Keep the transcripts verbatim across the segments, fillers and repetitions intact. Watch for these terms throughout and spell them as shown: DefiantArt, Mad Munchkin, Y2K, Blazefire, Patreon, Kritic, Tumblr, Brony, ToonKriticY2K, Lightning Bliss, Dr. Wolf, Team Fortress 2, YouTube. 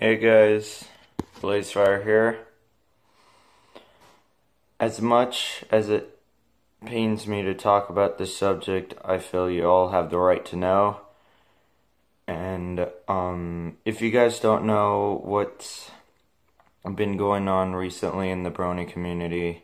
Hey guys, Blazefire here. As much as it pains me to talk about this subject, I feel you all have the right to know. And um, if you guys don't know what's been going on recently in the Brony community,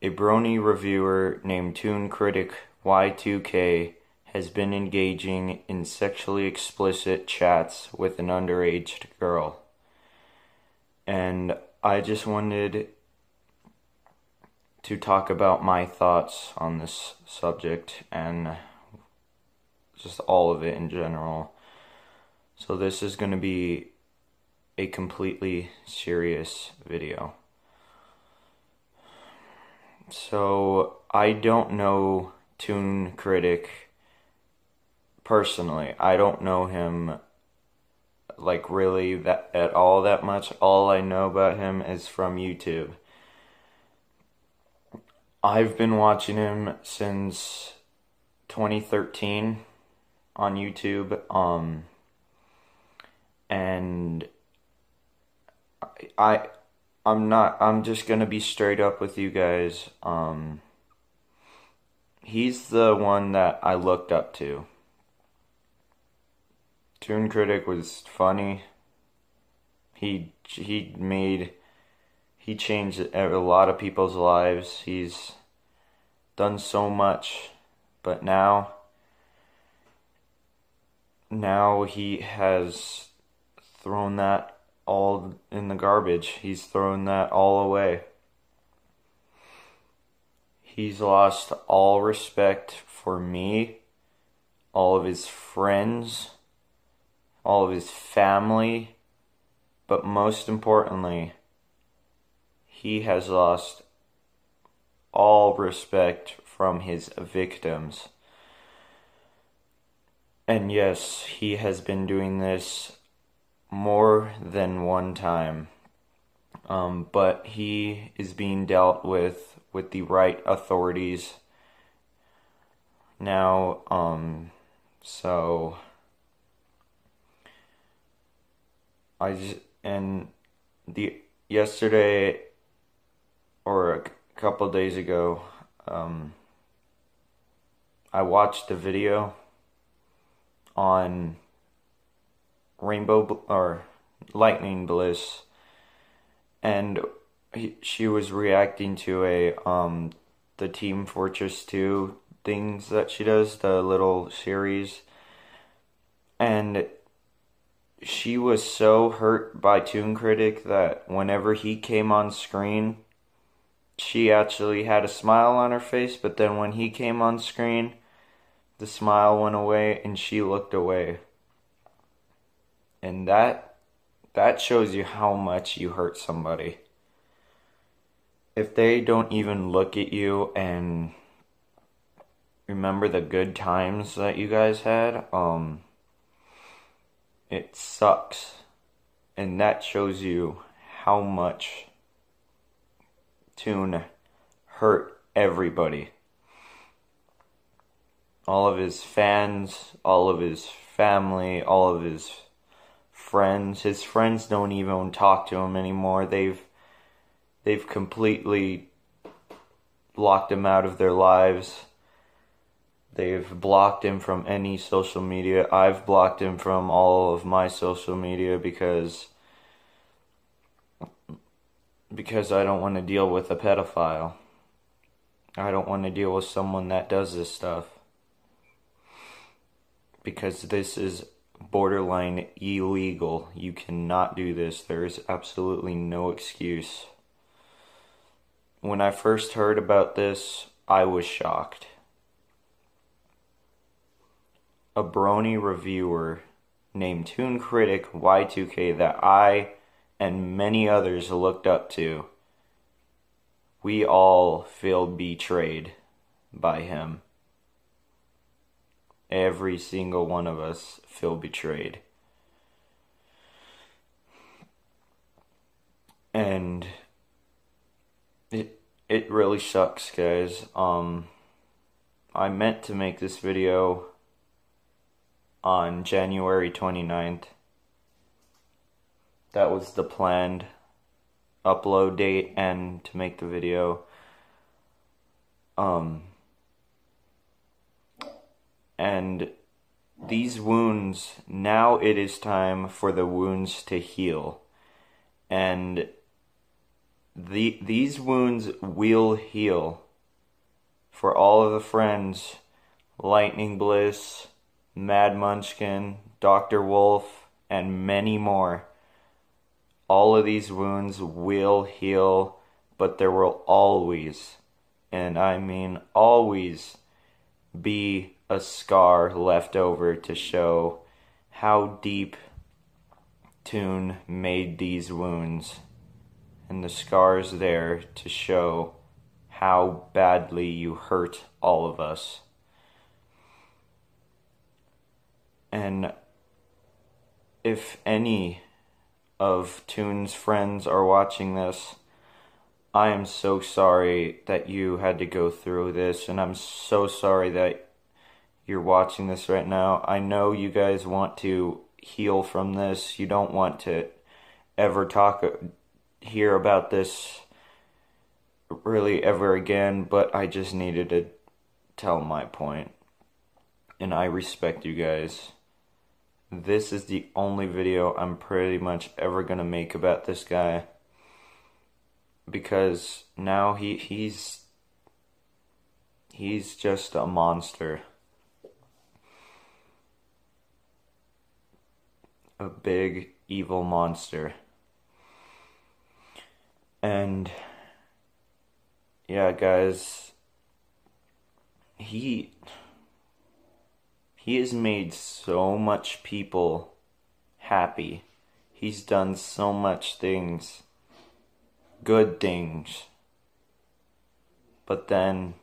a Brony reviewer named Toon Critic Y two K has been engaging in sexually explicit chats with an underage girl. And I just wanted to talk about my thoughts on this subject and just all of it in general. So this is going to be a completely serious video. So I don't know Toon Critic personally. I don't know him, like, really that at all that much. All I know about him is from YouTube. I've been watching him since twenty thirteen on YouTube, um, and I, I I'm not. I'm just gonna be straight up with you guys. Um, he's the one that I looked up to. Toon Critic was funny. He he made he changed a lot of people's lives. He's done so much, but now now he has thrown that all in the garbage. He's thrown that all away. He's lost all respect for me, all of his friends, all of his family, but most importantly, he has lost all respect from his victims. And yes, he has been doing this more than one time, um, but he is being dealt with with the right authorities now, um, so... I just, and the yesterday or a couple of days ago, um, I watched a video on Rainbow or Lightning Bliss, and he, she was reacting to a um the Team Fortress two things that she does, the little series, and she was so hurt by Toon Critic that whenever he came on screen, she actually had a smile on her face, but then when he came on screen, the smile went away and she looked away. And that that shows you how much you hurt somebody. If they don't even look at you and remember the good times that you guys had, um... it sucks, and that shows you how much Toon hurt everybody. All of his fans, all of his family, all of his friends. His friends don't even talk to him anymore. They've they've completely locked him out of their lives. They've blocked him from any social media. I've blocked him from all of my social media because because I don't want to deal with a pedophile. I don't want to deal with someone that does this stuff, because this is borderline illegal. You cannot do this. There is absolutely no excuse. When I first heard about this, I was shocked. A Brony reviewer named Toon Critic Y two K that I and many others looked up to, we all feel betrayed by him. Every single one of us feel betrayed. And it it really sucks, guys. Um I meant to make this video on January twenty-ninth, That was the planned upload date and to make the video. Um, and these wounds, now it is time for the wounds to heal. And the, these wounds will heal for all of the friends, Lightning Bliss, Mad Munchkin, Doctor Wolf, and many more. All of these wounds will heal, but there will always, and I mean always, be a scar left over to show how deep Toon made these wounds. And the scar's there to show how badly you hurt all of us. And if any of Toon's friends are watching this, I am so sorry that you had to go through this, and I'm so sorry that you're watching this right now. I know you guys want to heal from this. You don't want to ever talk, hear about this really ever again, but I just needed to tell my point. And I respect you guys. This is the only video I'm pretty much ever gonna make about this guy, because now he he's he's just a monster, a big evil monster. And yeah, guys, he He has made so much people happy. He's done so much things, good things. But then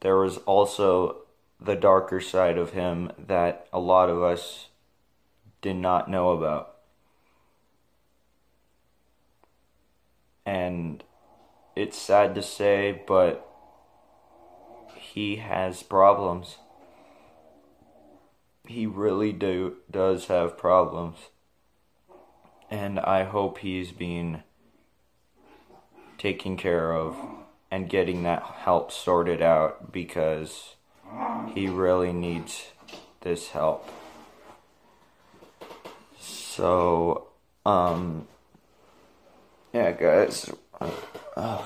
there was also the darker side of him that a lot of us did not know about. And it's sad to say, but he has problems. He really do does have problems, and I hope he's being taken care of and getting that help sorted out, because he really needs this help. So, um, yeah, guys. Uh,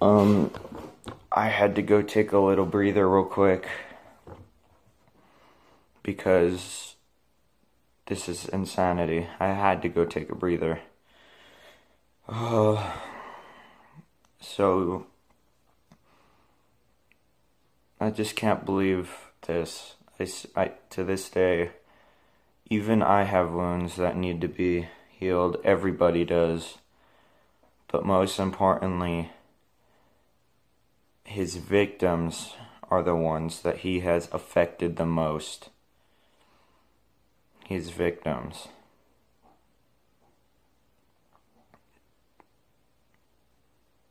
Um, I had to go take a little breather real quick, because this is insanity. I had to go take a breather. Uh, so, I just can't believe this. I, I, to this day, even I have wounds that need to be healed. Everybody does. But most importantly, his victims are the ones that he has affected the most. His victims.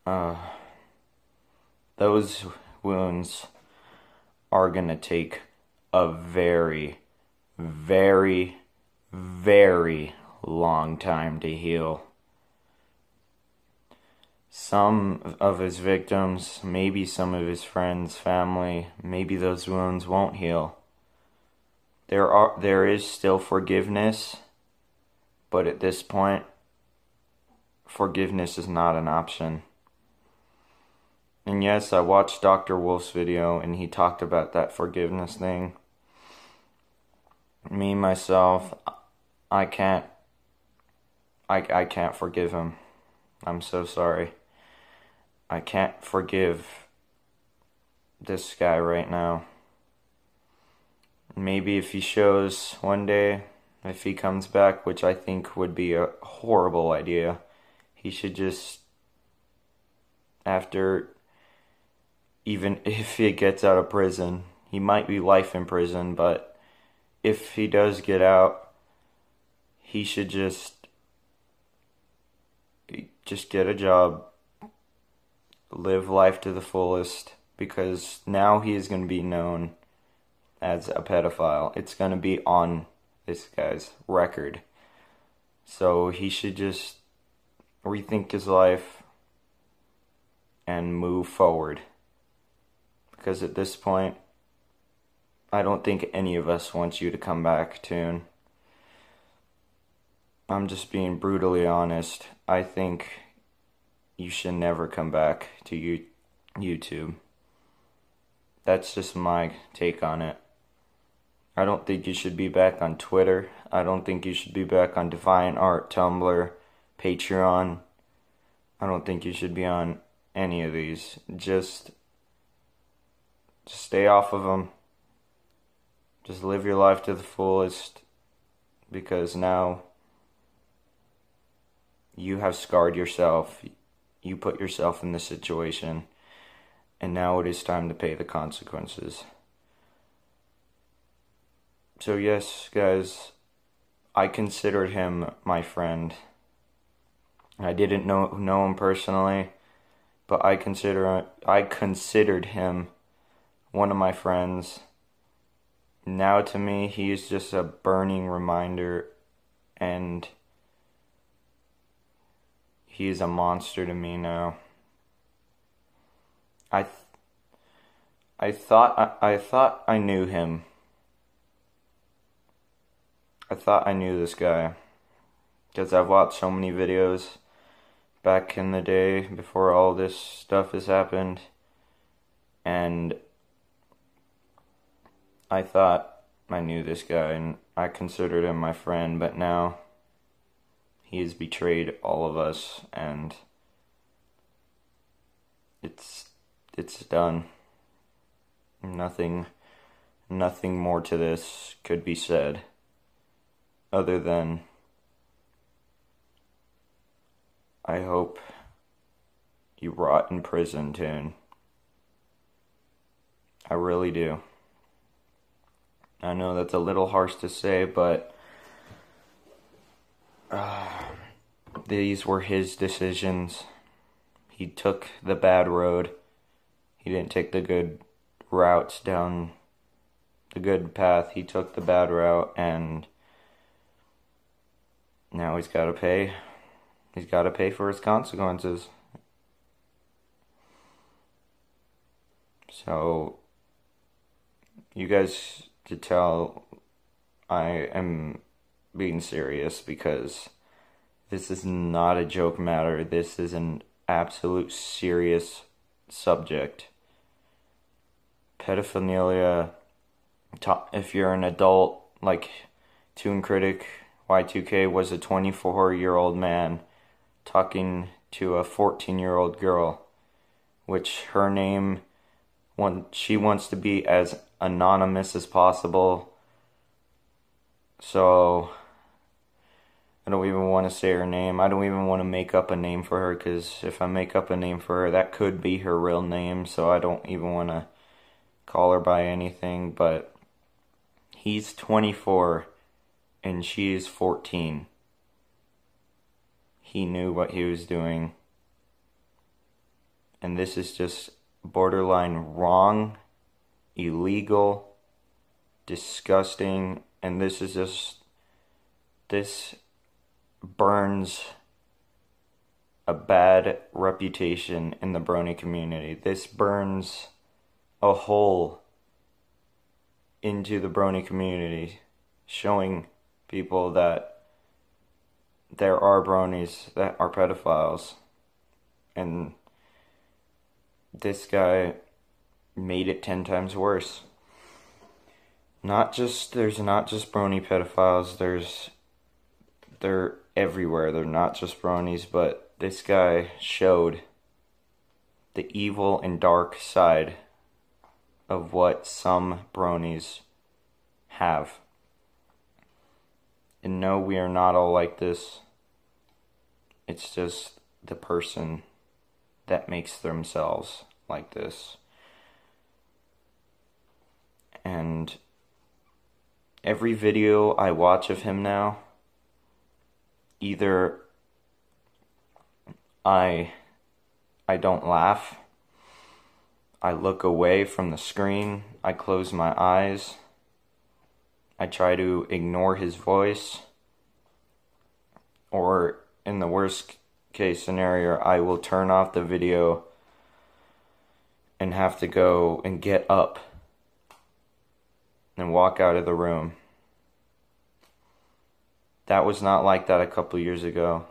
Uh, those wounds are gonna take a very, very, very long time to heal. Some of his victims, maybe some of his friends, family, maybe those wounds won't heal. There are, there is still forgiveness, but at this point, forgiveness is not an option. And yes, I watched Doctor Wolf's video, and he talked about that forgiveness thing. Me, myself, I can't, I, I can't forgive him. I'm so sorry. I can't forgive this guy right now. Maybe if he shows one day, if he comes back, which I think would be a horrible idea, he should just, after, even if he gets out of prison, he might be life in prison, but if he does get out, he should just just get a job, live life to the fullest, because now he is going to be known as a pedophile. It's going to be on this guy's record. So he should just rethink his life and move forward. Because at this point, I don't think any of us wants you to come back, Toon. I'm just being brutally honest. I think you should never come back to you YouTube. That's just my take on it. I don't think you should be back on Twitter. I don't think you should be back on DefiantArt, Tumblr, Patreon. I don't think you should be on any of these. Just, just stay off of them. Just live your life to the fullest, because now you have scarred yourself. You put yourself in this situation, and now it is time to pay the consequences. So yes, guys, I considered him my friend. I didn't know know him personally, but I consider I considered him one of my friends. Now to me, he is just a burning reminder, and he is a monster to me now. I th I thought I, I thought I knew him. I thought I knew this guy, because I've watched so many videos back in the day before all this stuff has happened, and I thought I knew this guy, and I considered him my friend, but now he has betrayed all of us, and it's it's done. Nothing, nothing more to this could be said. Other than, I hope you rot in prison, Toon. I really do. I know that's a little harsh to say, but uh, these were his decisions. He took the bad road. He didn't take the good routes down the good path. He took the bad route, and now he's got to pay. He's got to pay for his consequences. So, you guys could tell I am being serious, because this is not a joke matter. This is an absolute serious subject. Pedophilia, if you're an adult, like Toon Critic Y two K was a twenty-four-year-old man talking to a fourteen-year-old girl, which her name, she wants to be as anonymous as possible, so I don't even want to say her name. I don't even want to make up a name for her, because if I make up a name for her, that could be her real name, so I don't even want to call her by anything, but he's twenty-four. And she is fourteen. He knew what he was doing. And this is just borderline wrong, illegal, disgusting, and this is just, this burns a bad reputation in the Brony community. This burns a hole into the Brony community, showing people that there are bronies that are pedophiles, and this guy made it ten times worse. Not just there's not just brony pedophiles, there's they're everywhere. They're not just bronies, but this guy showed the evil and dark side of what some bronies have. And no, we are not all like this. It's just the person that makes themselves like this. And every video I watch of him now, either I I don't laugh, I look away from the screen, I close my eyes, I try to ignore his voice, or in the worst case scenario, I will turn off the video and have to go and get up and walk out of the room. That was not like that a couple years ago.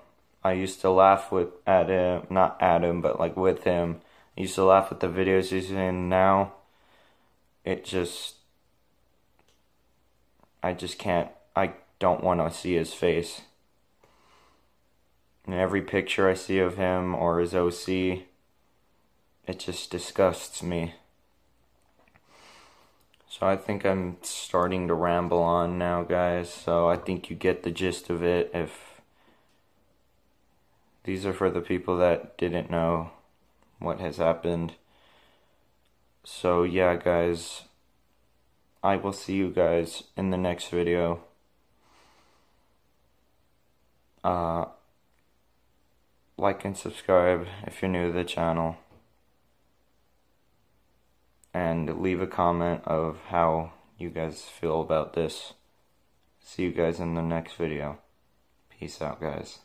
I used to laugh with at him, not at him, but like with him. I used to laugh at the videos he's in. Now, it just, I just can't, I don't want to see his face. And every picture I see of him or his O C, it just disgusts me. So I think I'm starting to ramble on now, guys, so I think you get the gist of it. If these are for the people that didn't know what has happened. So yeah, guys, I will see you guys in the next video. Uh, like and subscribe if you're new to the channel. And leave a comment of how you guys feel about this. See you guys in the next video. Peace out, guys.